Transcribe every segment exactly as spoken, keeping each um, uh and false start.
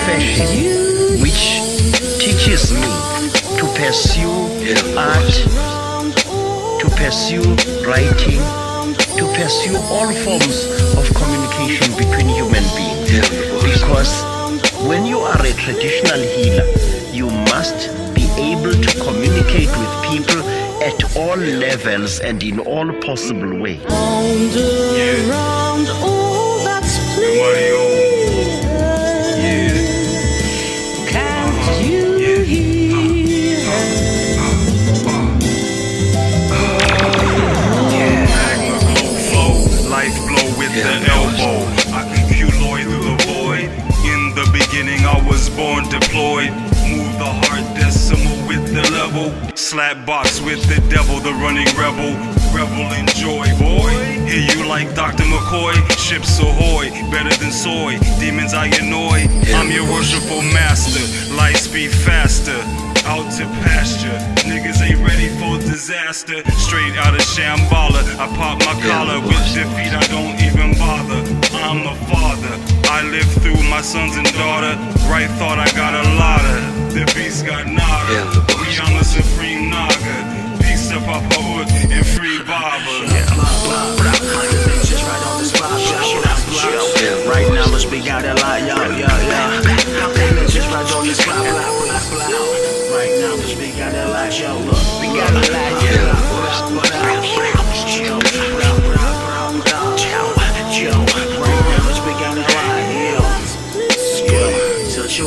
profession which teaches me to pursue art, to pursue writing, to pursue all forms of communication between human beings. Because when you are a traditional healer, you must be able to communicate with people at all levels and in all possible ways. Yeah. Born deployed, move the heart decimal with the level, slap box with the devil, the running rebel, revel in joy, boy. Hear you like Doctor McCoy, ships ahoy, better than soy, demons I annoy. I'm your worshipful master, light speed faster, out to pasture, niggas ain't ready for disaster. Straight out of Shamballah, I pop my collar, with defeat I don't even bother. I'm a father, I live through my sons and daughter. Right thought I got a lotta. The beast got Naga. We on the supreme Naga. Peace to Pa'Paut and free Baba. Right now let's be out a lot, yo, yo, yo. Right on this block, block, block, block. Right now let's be out a lot, yo. Look, we got a lot, yo. Show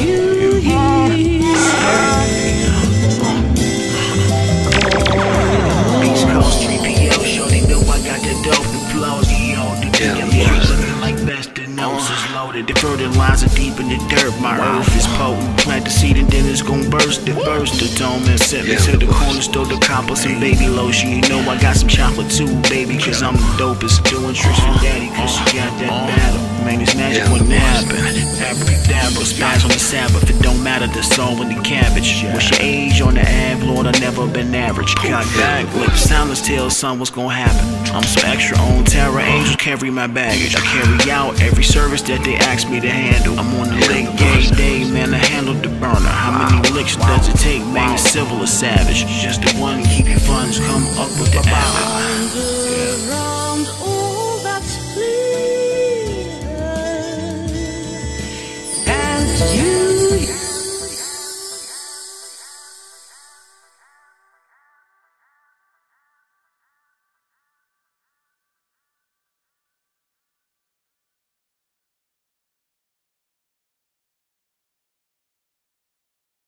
you hear? Peace Cross three P L, shorty know I got the dope, the flows, yo. The D M looking like bestinosis loaded. The burden lines are deep in the dirt. My earth is potent. Plant the seed and then it's gon' burst. The burst, the dome and set me to the corner. Stole the compost and baby lotion. You know I got some chocolate too, baby, cause I'm the dopest. Doing tricks for daddy, cause she got that battle. Man, it's magic when it happens. Abracadabra, smash on the Sabbath. It don't matter, the soul in the cabbage. What's your age on the ab, Lord? I've never been average. Got back with soundless tell son what's gonna happen. I'm so extra on Terra, angels carry my baggage. I carry out every service that they ask me to handle. I'm on the late gay day, man, I handled the burner. How many licks does it take, man? It's civil or savage. Just the one to keep your funds, come up with the habit.